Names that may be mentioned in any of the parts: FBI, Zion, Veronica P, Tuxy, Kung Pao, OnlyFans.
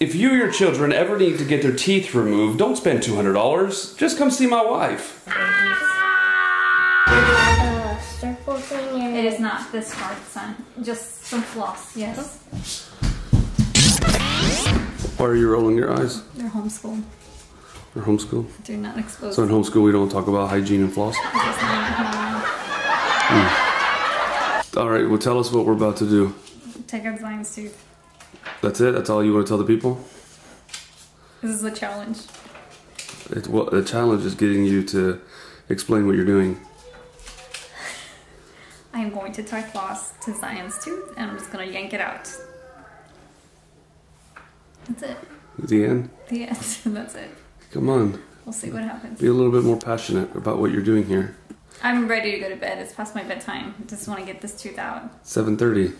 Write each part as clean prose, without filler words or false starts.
If you or your children ever need to get their teeth removed, don't spend $200. Just come see my wife. Circle thing. It is not this hard, son. Just some floss, yes. Why are you rolling your eyes? They're homeschooled. They're homeschooled? They're not exposed. So in homeschool, we don't talk about hygiene and floss? All right, well, tell us what we're about to do. Take out the lion's tooth. That's it? That's all you want to tell the people? This is a challenge. Well, the challenge is getting you to explain what you're doing. I am going to tie floss to Zion's tooth and I'm just going to yank it out. That's it. The end? The end. That's it. Come on. We'll see what happens. Be a little bit more passionate about what you're doing here. I'm ready to go to bed. It's past my bedtime. I just want to get this tooth out. 7:30.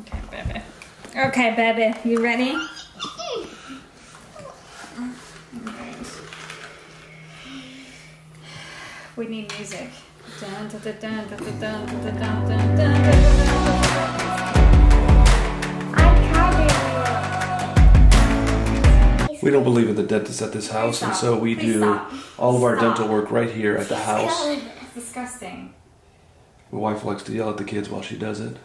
Okay, baby. Okay, baby. You ready? Alright. We need music. Dun, dun, dun, dun, dun, dun, dun, dun, dun, dun, dun. We don't believe in the dentist at this house, and so we do all of our dental work right here at the house. It's disgusting. My wife likes to yell at the kids while she does it.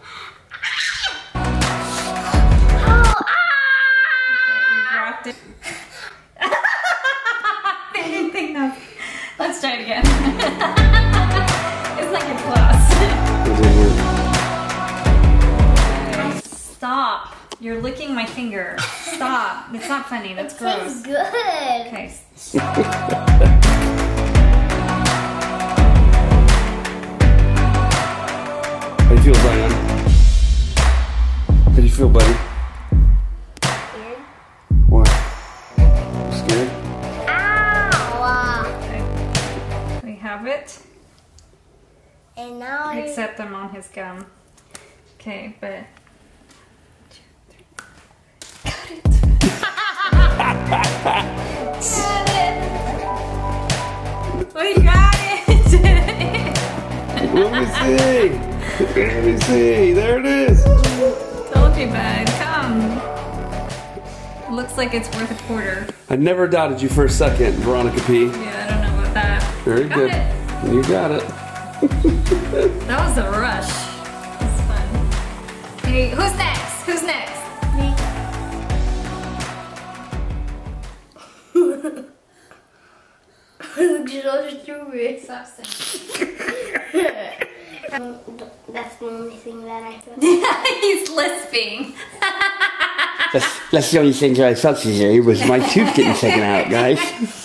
Let's try it again. It's like a class. Stop. You're licking my finger. Stop. It's not funny. That's gross. It's good. Okay. How do you feel, Zion? How do you feel, buddy? It and now except I'm on his gum. Okay, but cut it. Got it. We got it. Let me see. There it is. Told you, bud. Come. Looks like it's worth a quarter. I never doubted you for a second, Veronica P. Yeah, I don't know about that. Very good. You got it. That was a rush. It was fun. Hey, who's next? Who's next? Me. That's the only thing that I felt. He's lisping. That's the only thing that I felt today was my tooth getting taken out, guys.